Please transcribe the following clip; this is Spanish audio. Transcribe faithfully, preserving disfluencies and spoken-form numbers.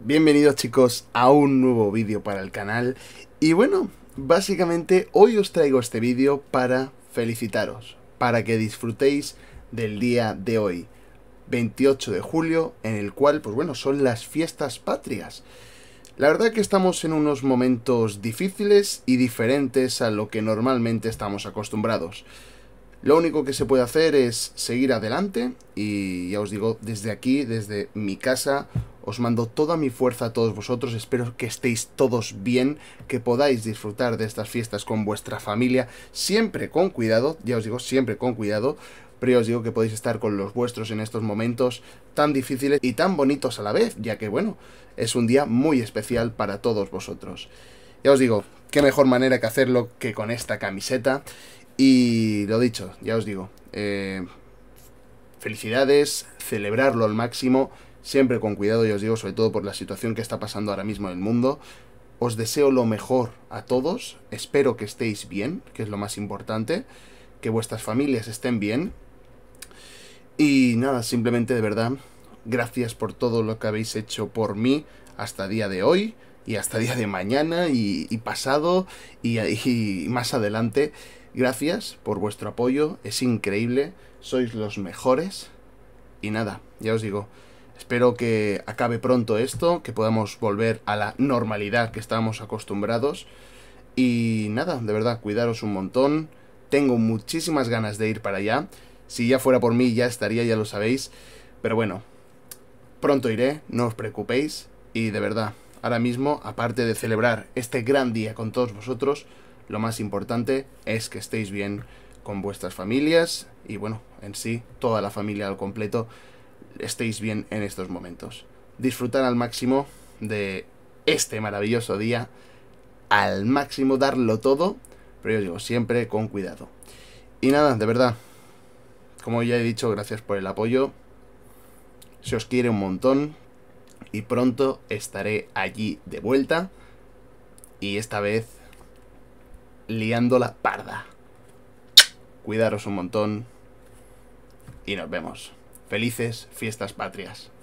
Bienvenidos chicos a un nuevo vídeo para el canal. Y bueno, básicamente hoy os traigo este vídeo para felicitaros, para que disfrutéis del día de hoy, veintiocho de julio, en el cual, pues bueno, son las fiestas patrias. La verdad que estamos en unos momentos difíciles y diferentes a lo que normalmente estamos acostumbrados. Lo único que se puede hacer es seguir adelante y ya os digo, desde aquí, desde mi casa, os mando toda mi fuerza a todos vosotros, espero que estéis todos bien, que podáis disfrutar de estas fiestas con vuestra familia, siempre con cuidado, ya os digo, siempre con cuidado, pero ya os digo que podéis estar con los vuestros en estos momentos tan difíciles y tan bonitos a la vez, ya que bueno, es un día muy especial para todos vosotros. Ya os digo, qué mejor manera que hacerlo que con esta camiseta, y lo dicho, ya os digo, eh, felicidades, celebrarlo al máximo, siempre con cuidado, ya os digo, sobre todo por la situación que está pasando ahora mismo en el mundo. Os deseo lo mejor a todos, espero que estéis bien, que es lo más importante, que vuestras familias estén bien. Y nada, simplemente de verdad, gracias por todo lo que habéis hecho por mí hasta día de hoy, y hasta día de mañana, y, y pasado, y, y más adelante. Gracias por vuestro apoyo, es increíble, sois los mejores. Y nada, ya os digo, espero que acabe pronto esto, que podamos volver a la normalidad que estábamos acostumbrados. Y nada, de verdad, cuidaros un montón. Tengo muchísimas ganas de ir para allá. Si ya fuera por mí ya estaría, ya lo sabéis. Pero bueno, pronto iré, no os preocupéis. Y de verdad, ahora mismo, aparte de celebrar este gran día con todos vosotros, lo más importante es que estéis bien con vuestras familias. Y bueno, en sí, toda la familia al completo, estéis bien en estos momentos. Disfrutar al máximo de este maravilloso día, al máximo, darlo todo, pero yo digo, siempre con cuidado. Y nada, de verdad, como ya he dicho, gracias por el apoyo, se os quiere un montón y pronto estaré allí de vuelta, y esta vez liando la parda. Cuidaros un montón y nos vemos. Felices fiestas patrias.